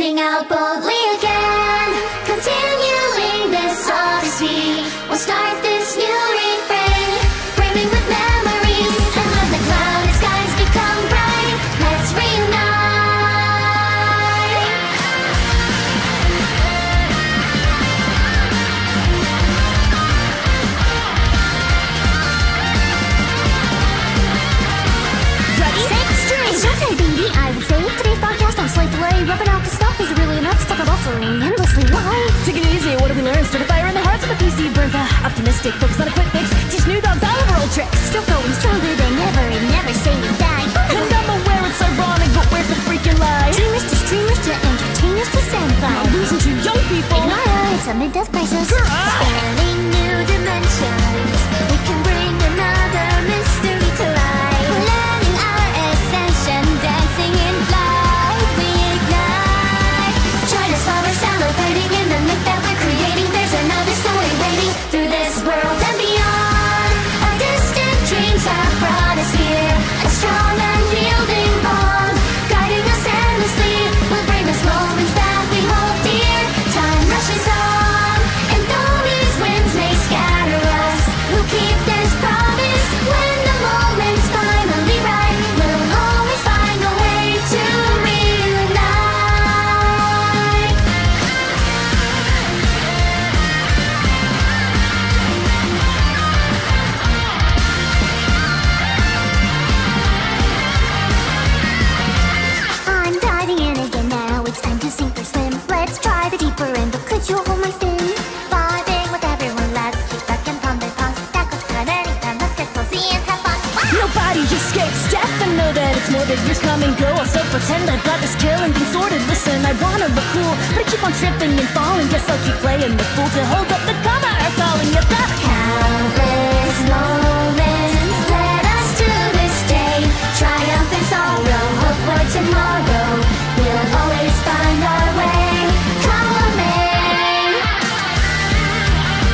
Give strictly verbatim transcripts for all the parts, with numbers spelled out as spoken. Sing out boldly again, continuing this odyssey. We'll start this new refrain, brimming with memories. And when the clouded skies become bright, let's reunite. Ready? Six, two, it's your turn, baby, I would say. Today's podcast on Slate Delay, rubbing out the stuff is really enough to talk about so endlessly. Why? Taking it easy, what have we learned? Start a fire in the hearts of the P C burns out. Optimistic, focus on a quick fix. Teach new dogs all of our old tricks. Still going stronger than ever and never say you die. And I'm aware it's ironic, but where's the freaking lie? Dreamers to streamers to entertainers to sandfly. Losing to young people. Ignore it's a mid-death crisis. Starting new dimensions. We can bring another mystery to life. Celebrating in the myth that we're creating, there's another story waiting through this world and beyond. Our distant dreams have brought us here, a strong, unyielding bond, guiding us endlessly, will bring us moments that we hold dear. Time rushes on, and though these winds may scatter us, we'll keep this promise. When the moment's finally right, we'll always find a way to reunite. Sink or swim, let's try the deeper end, but could you hold my fin? Vibing with everyone, let's keep back and pump and pump. That goes good anytime, let's get cozy and have fun. Wow! Nobody escapes death, and know that it's more than years come and go. I'll still pretend I've got this kill and been sorted. Listen, I wanna look cool, but I keep on tripping and falling. Guess I'll keep playing the fool to hold up the cover or falling at the countless moments led us to this day. Triumph and sorrow, hope for tomorrow. We'll always find our way. Come on, babe. In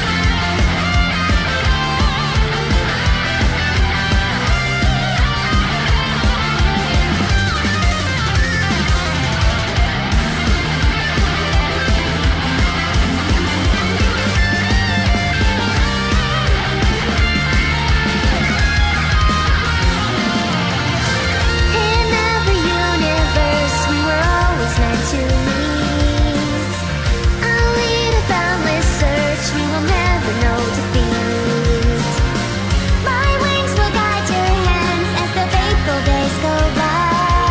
every universe, we were always meant to meet. I'll lead a boundless search, we will never know defeat. My wings will guide your hands as the fateful days go by.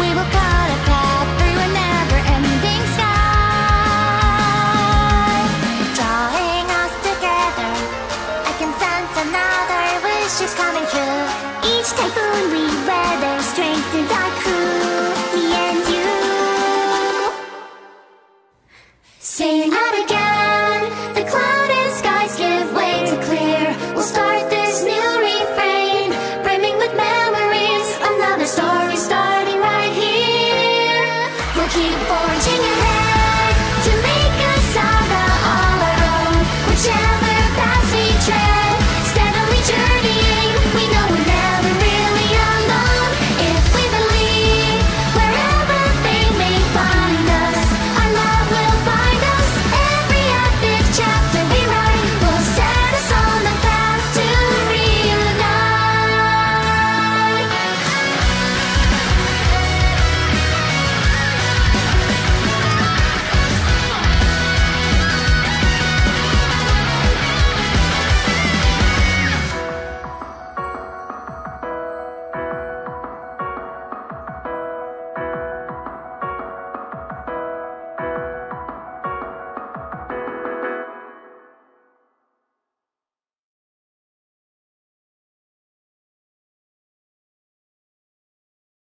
We will cut a path through a never-ending sky, drawing us together. I can sense another wish is coming true. Each typhoon we weather strengthens our crew. Me and you, sing out again. The clouded skies give way to clear. We'll start this new refrain, brimming with memories. Another story starting right here. We'll keep forging.